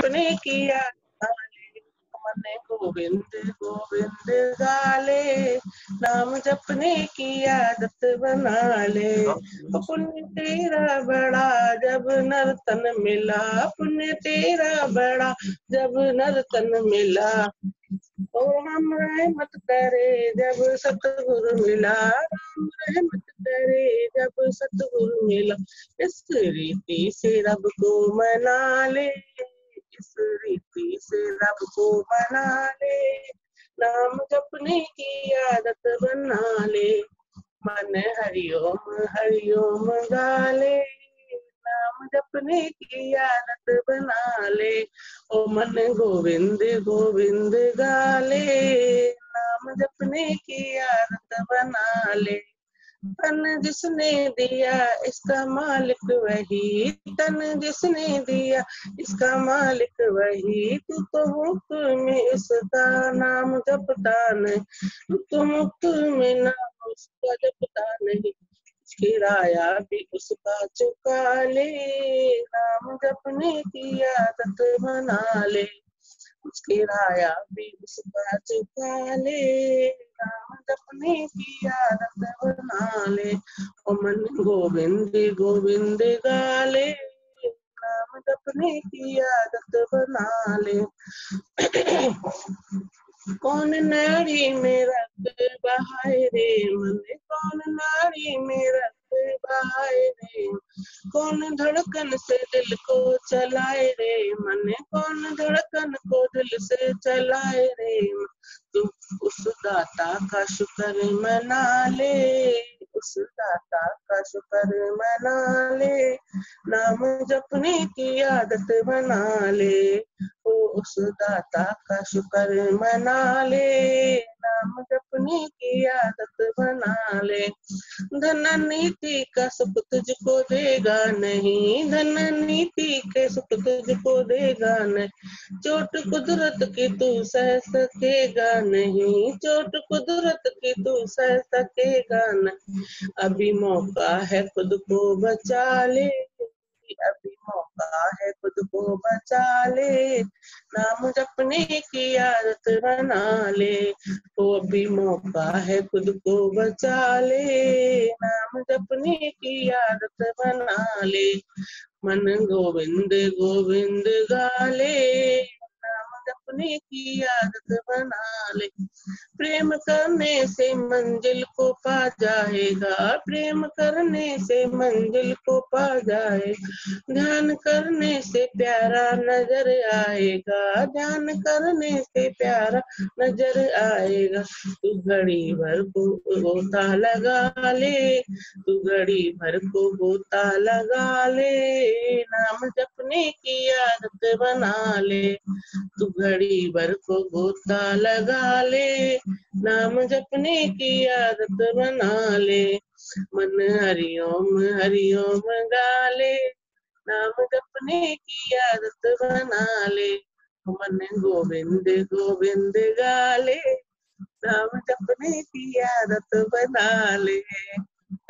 किया मने गोविंद गोविंद गाले, नाम जपने की आदत बना ले। पुण्य तेरा बड़ा जब नर्तन मिला, पुण्य तेरा बड़ा जब नर्तन मिला। ओ राम रहमत करे जब सतगुरु मिला, राम रहमत करे जब सतगुरु मिला। इस रीति से रब को मना ले, इस रीति से रब को बना ले। नाम जपने की आदत बना ले। मन हरिओम हरिओम गाले, नाम जपने की आदत बना ले। ओ मन गोविंद गोविंद गाले, नाम जपने की आदत बना ले। तन जिसने दिया इसका मालिक वही, तन जिसने दिया इसका मालिक वही। तू तो मुक्त में इसका नाम जपता नहीं, तू तो मुक्त में नाम उसका जपता नहीं। किराया भी उसका चुका ले, नाम जपने की आदत बना ले। किराया भी उसका चुका ले, नाम जपने की आदत बना ले। ओ मन गोविंद गोविंद गाले, नाम जपने की आदत बना ले। कौन नारी में रख बहाए रे मन, कौन नारी में रख बहाए रे। कौन धड़कन से दिल को चलाए रे मन, कौन धड़कन को दिल से चलाए रे। तू उस दाता का शुक्र मना ले, उस दाता का शुक्र मना ले। नाम जपने की आदत बना ले। ओ उस दाता का शुक्र मना ले, नाम जपने की आदत बना ले। धन नीति का सुख तुझको देगा नहीं, धन नीति के सुख तुझको देगा नहीं। चोट कुदरत की तू सह सकेगा नहीं, चोट कुदरत की तू सह सकेगा नहीं। अभी मौका है खुद को बचा ले, अभी मौका है खुद को बचा ले। नाम जपने की आदत बना ले। तो अभी मौका है खुद को बचा ले, नाम जपने की आदत बना ले। मन गोविंद गोविंद गाले, जपने की आदत बना ले। प्रेम करने से मंजिल को पा जाएगा, प्रेम करने से मंजिल को पा जाएगा। ध्यान करने से प्यारा नजर आएगा, ध्यान करने से प्यारा नजर आएगा। तू घड़ी भर को गोता लगा ले, तू घड़ी भर को गोता लगा ले। नाम जपने की आदत बना ले। तू घड़ी भर को गोता लगा ले, नाम जपने की आदत बना ले। मन हरिओम हरिओम गाले, नाम जपने की आदत बना ले। मन गोविंद गोविंद गाले, नाम जपने की आदत बना ले।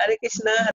हरे कृष्णा।